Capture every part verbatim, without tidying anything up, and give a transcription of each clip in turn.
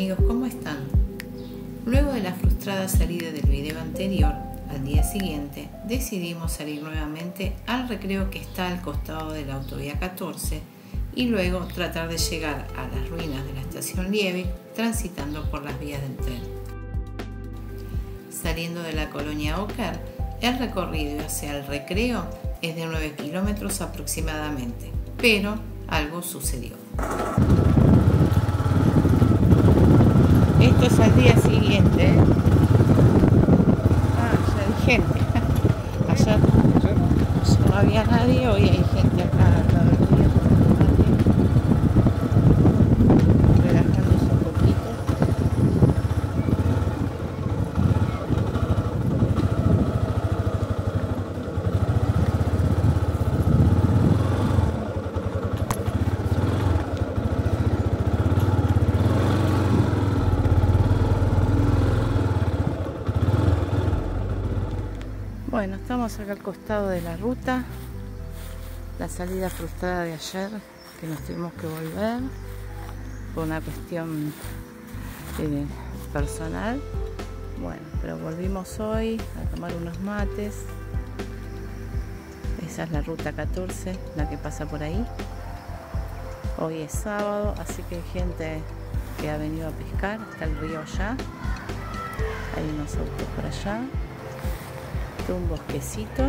amigos, ¿cómo están? Luego de la frustrada salida del video anterior, al día siguiente decidimos salir nuevamente al recreo que está al costado de la autovía catorce y luego tratar de llegar a las ruinas de la estación Liebig transitando por las vías del tren. Saliendo de la colonia Ocar, el recorrido hacia el recreo es de nueve kilómetros aproximadamente, pero algo sucedió. Esto es al día siguiente. Ah, ya hay gente. Ayer no había nadie, hoy hay gente acá al lado del río. Relajándose un poquito. Bueno, estamos acá al costado de la ruta, la salida frustrada de ayer, que nos tuvimos que volver por una cuestión eh, personal. Bueno, pero volvimos hoy a tomar unos mates. Esa es la ruta catorce, la que pasa por ahí. Hoy es sábado, así que hay gente que ha venido a pescar hasta el río allá. Hay unos autos por allá. Un bosquecito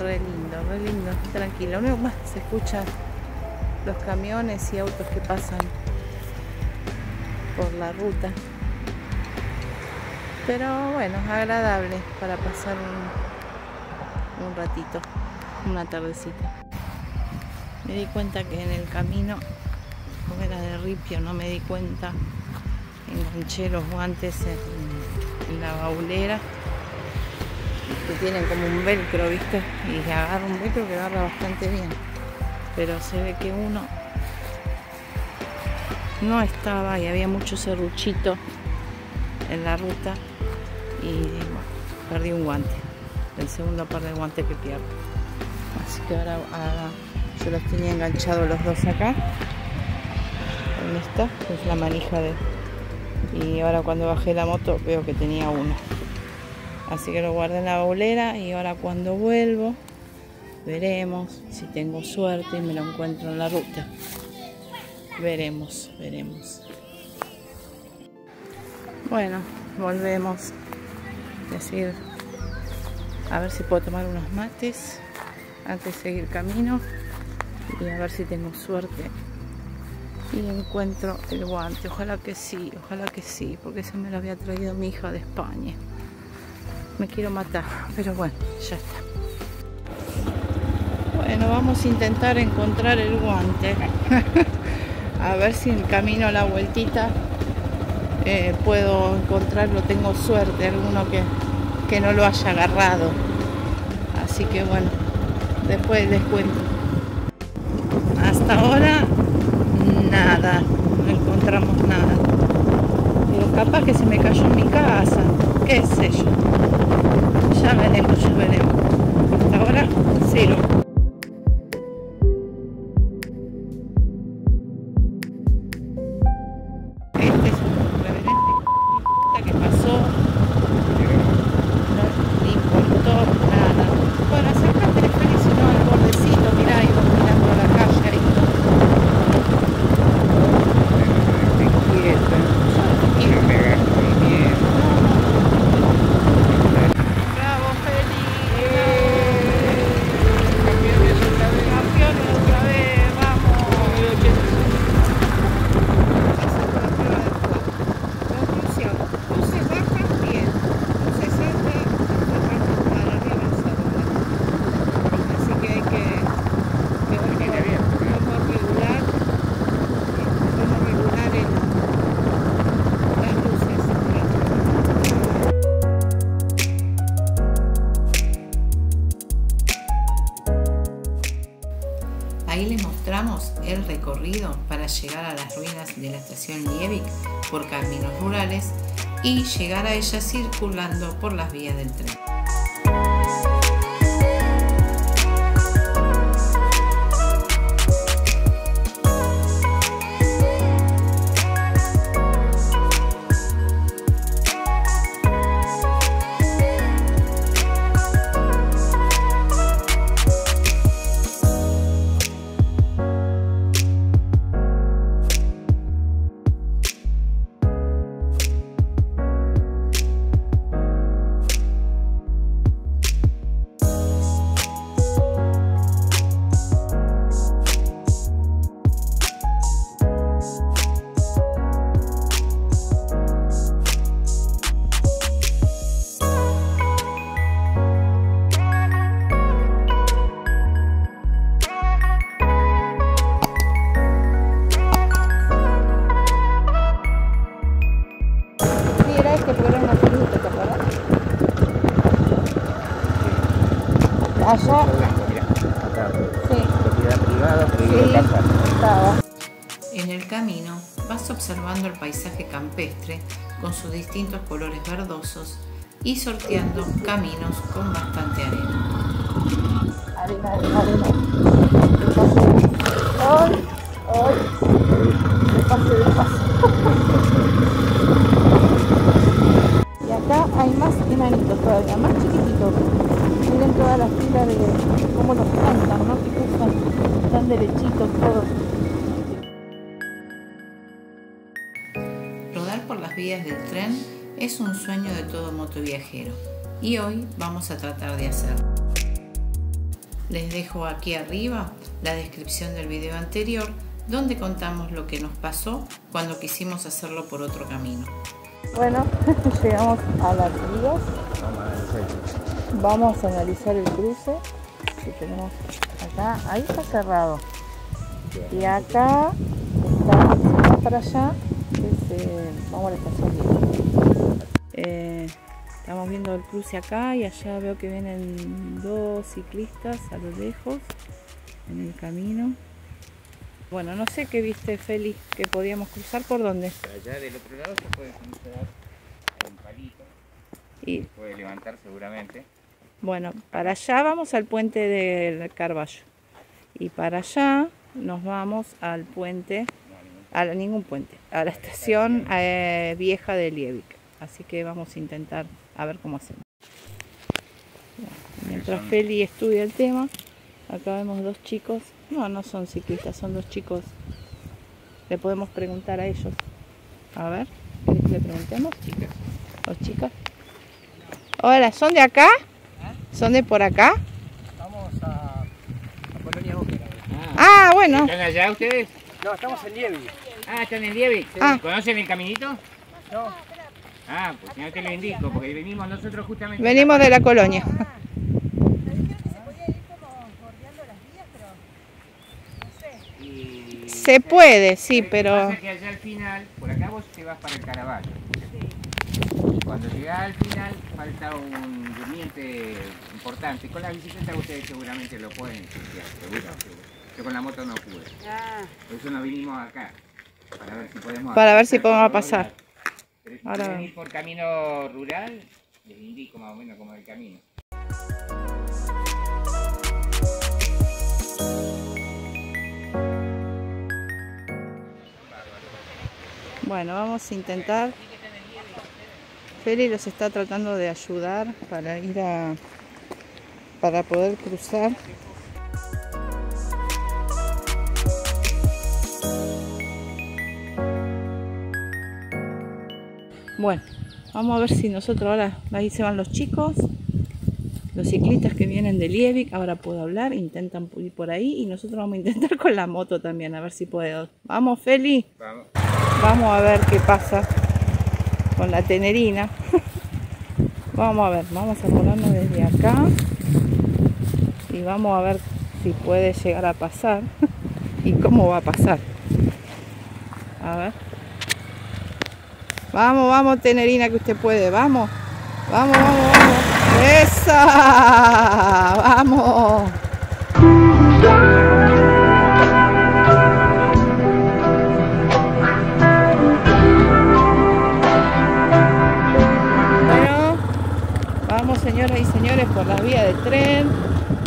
re lindo, re lindo, tranquilo. Lo único más que se escuchan los camiones y autos que pasan por la ruta, pero bueno, agradable para pasar un, un ratito, una tardecita. Me di cuenta que en el camino, como era de ripio, no me di cuenta, enganché los guantes en, en la baulera, que tienen como un velcro, ¿viste? Y agarra un velcro que agarra bastante bien, pero se ve que uno no estaba y había mucho serruchito en la ruta y bueno, perdí un guante, el segundo par de guantes que pierdo, así que ahora, ahora yo los tenía enganchados los dos acá en esta, es la manija de, y ahora cuando bajé la moto veo que tenía uno. Así que lo guardé en la baulera y ahora cuando vuelvo veremos si tengo suerte y me lo encuentro en la ruta. Veremos, veremos. Bueno, volvemos. Es decir, a ver si puedo tomar unos mates antes de seguir camino y a ver si tengo suerte y encuentro el guante. Ojalá que sí, ojalá que sí, porque ese me lo había traído mi hija de España. Me quiero matar, pero bueno, ya está. Bueno, vamos a intentar encontrar el guante. A ver si en camino a la vueltita eh, puedo encontrarlo, tengo suerte, alguno que, que no lo haya agarrado. Así que bueno, después les cuento. Hasta ahora, nada, no encontramos nada. Pero capaz que se me cayó en mi casa, qué sé yo. Ya veremos, ya veremos. Hasta ahora, cero. Este es un reverente que pasó. No le importó nada. Bueno, acércate el felizino al bordecito, mirá, y vos mirando por la calle ahí. Te quieta. Yo no me gasto el miedo. Ahí les mostramos el recorrido para llegar a las ruinas de la estación Liebig por caminos rurales y llegar a ella circulando por las vías del tren. estaba. En el camino vas observando el paisaje campestre con sus distintos colores verdosos y sorteando caminos con bastante arena. Arena, arena. Ay, ay. Despacio, despacio. Y acá hay más enanitos todavía, más chiquititos. Miren todas las filas de cómo los cantan, ¿no? Que cruzan, están derechitos todos. Por las vías del tren es un sueño de todo motoviajero y hoy vamos a tratar de hacerlo. Les dejo aquí arriba la descripción del video anterior donde contamos lo que nos pasó cuando quisimos hacerlo por otro camino. Bueno, llegamos a las vías, vamos a analizar el cruce que tenemos acá. Ahí está cerrado y acá está para allá. Entonces, eh, vamos a la estación. Eh, estamos viendo el cruce acá y allá veo que vienen dos ciclistas a lo lejos en el camino. Bueno, no sé qué viste, Feli, que podíamos cruzar por dónde. Allá del otro lado se puede cruzar con palito. Y se puede levantar seguramente. Bueno, para allá vamos al puente del Carballo. Y para allá nos vamos al puente. A ningún puente, a la estación eh, vieja de Liebig. Así que vamos a intentar a ver cómo hacemos. Mientras Feli estudia el tema, acá vemos dos chicos. No, no son ciclistas, son dos chicos. Le podemos preguntar a ellos. A ver, ¿querés que le preguntemos? Chicas. ¿O chicas? Hola, ¿son de acá? ¿Eh? ¿Son de por acá? Vamos a, a Polonia Bóquera. Ah, ah, bueno. ¿Están allá ustedes? No, estamos en Lievi. Ah, están en Lievi. Sí. Ah. ¿Conocen el caminito? No. Ah, pues si no te lo indico, porque venimos nosotros justamente... Venimos de la colonia. Ah, me dijeron que se podía ir como bordeando las vías, pero no sé. Y... Se puede, sí, pero... Lo que pasa es que allá al final, por acá vos te vas para el Caraval. Sí. Y cuando llegás al final, falta un durmiente importante. Con la bicicleta ustedes seguramente lo pueden estudiar, seguro, seguro. Yo con la moto no pude. Ah. Por eso nos vinimos acá. Para ver si podemos, para ver si podemos pasar. Pero ahora si venís por camino rural, les indico más o menos como el camino. Bueno, vamos a intentar. Feli los está tratando de ayudar para ir a... para poder cruzar. Bueno, vamos a ver si nosotros ahora, ahí se van los chicos, los ciclistas que vienen de Liebig, ahora puedo hablar, intentan ir por ahí y nosotros vamos a intentar con la moto también, a ver si puedo. Vamos, Feli. Vamos. Vamos a ver qué pasa con la Tenerina. Vamos a ver, vamos a ponernos desde acá y vamos a ver si puede llegar a pasar y cómo va a pasar. A ver. Vamos, vamos, Tenerina, que usted puede. Vamos, vamos, vamos, vamos. ¡Esa! ¡Vamos! Bueno, vamos, señoras y señores, por las vías de tren.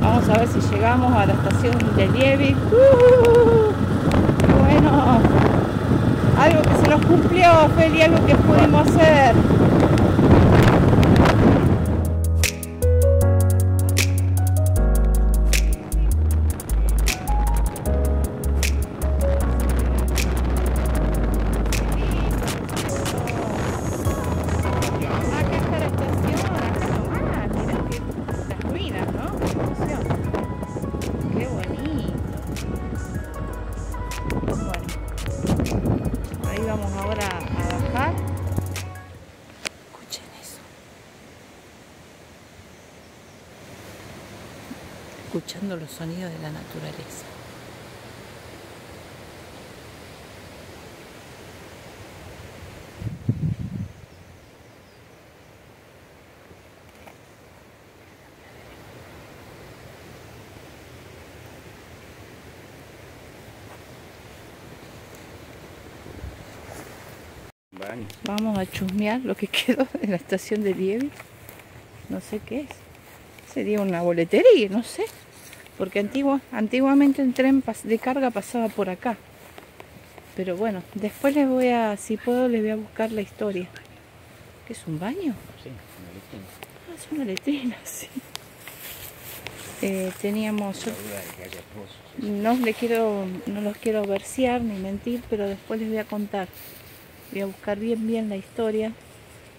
Vamos a ver si llegamos a la estación de Liebig. ¡Uh! Bueno. Algo que se nos cumplió, Feli, algo que pudimos hacer. Escuchando los sonidos de la naturaleza. extraño. Vamos a chusmear lo que quedó en la estación de Lievi. No sé qué es. Sería una boletería, no sé. Porque antigua, antiguamente el tren de carga pasaba por acá. Pero bueno, después les voy a, si puedo, les voy a buscar la historia. ¿Qué es, un baño? Sí, una letrina. Ah, es una letrina, sí. Eh, teníamos... No, le quiero, no los quiero versear ni mentir, pero después les voy a contar. Voy a buscar bien bien la historia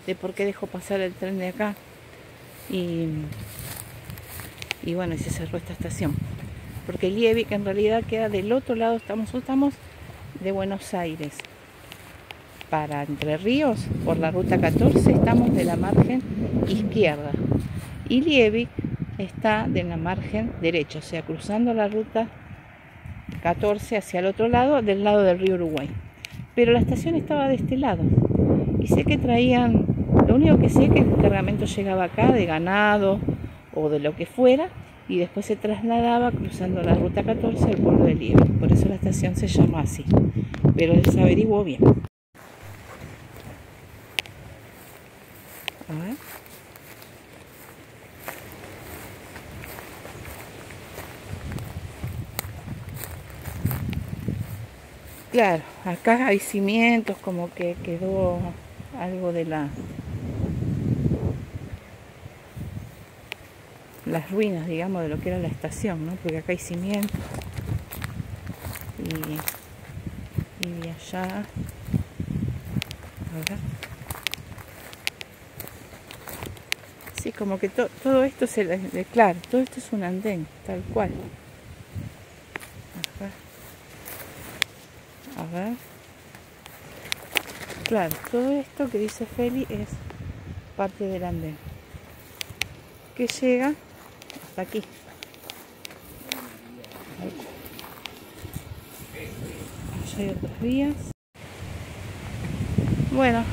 de por qué dejó pasar el tren de acá. Y... Y bueno, y se cerró esta estación. Porque Lievi, que en realidad queda del otro lado, estamos, estamos de Buenos Aires. Para Entre Ríos, por la ruta catorce, estamos de la margen izquierda. Y Lievi está de la margen derecha, o sea, cruzando la ruta catorce hacia el otro lado, del lado del río Uruguay. Pero la estación estaba de este lado. Y sé que traían, lo único que sé es que el cargamento llegaba acá de ganado o de lo que fuera, y después se trasladaba cruzando la ruta catorce al pueblo de Lievi. Por eso la estación se llama así, pero se averiguó bien. A ver. Claro, acá hay cimientos, como que quedó algo de la... las ruinas, digamos, de lo que era la estación, ¿no? Porque acá hay cimientos y, y allá, ¿verdad? Sí, como que to, todo esto se le declara, todo esto es un andén, tal cual. Ajá. A ver, claro, todo esto que dice Feli es parte del andén que llega aquí. Hay otras vías. Bueno,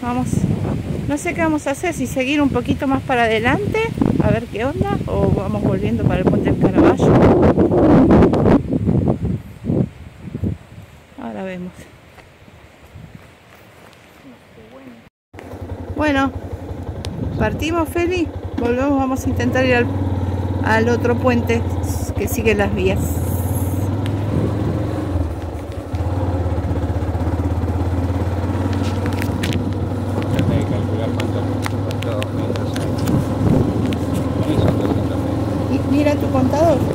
vamos, no sé qué vamos a hacer, si seguir un poquito más para adelante a ver qué onda, o vamos volviendo para el puente del Caraval. Ahora vemos. Bueno, partimos, Feli, volvemos, vamos a intentar ir al al otro puente que sigue las vías. Trata de calcular cuántos metros hay. Son doscientos metros. Mira tu contador.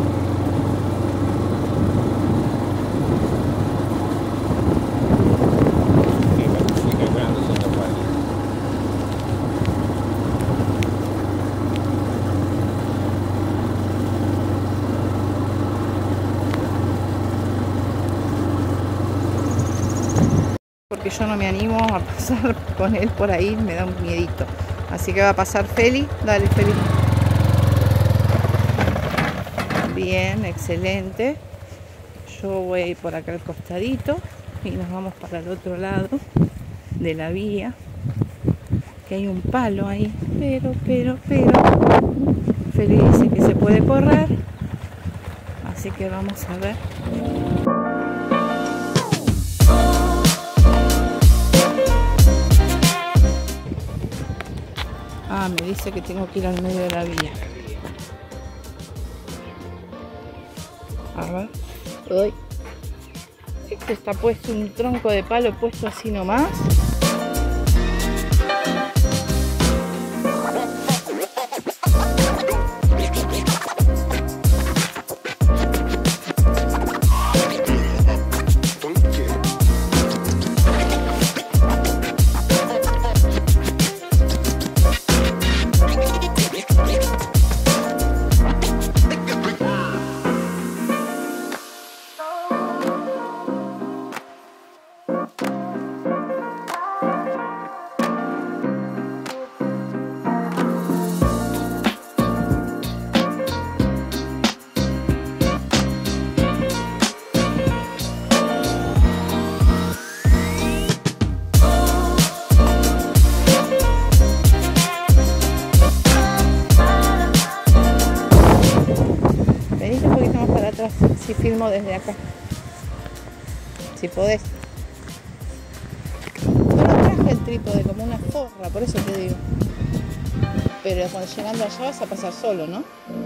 Porque yo no me animo a pasar con él por ahí, me da un miedito. Así que va a pasar Feli. Dale, Feli. Bien, excelente. Yo voy a ir por acá al costadito y nos vamos para el otro lado de la vía. Que hay un palo ahí. Pero, pero, pero. Feli dice que se puede correr. Así que vamos a ver. Ah, me dice que tengo que ir al medio de la vía. A ver. Uy. Esto está puesto, un tronco de palo puesto así nomás. Si filmo desde acá, si podés. No lo trajo el trípode como una zorra, por eso te digo. Pero cuando llegando allá vas a pasar solo, ¿no?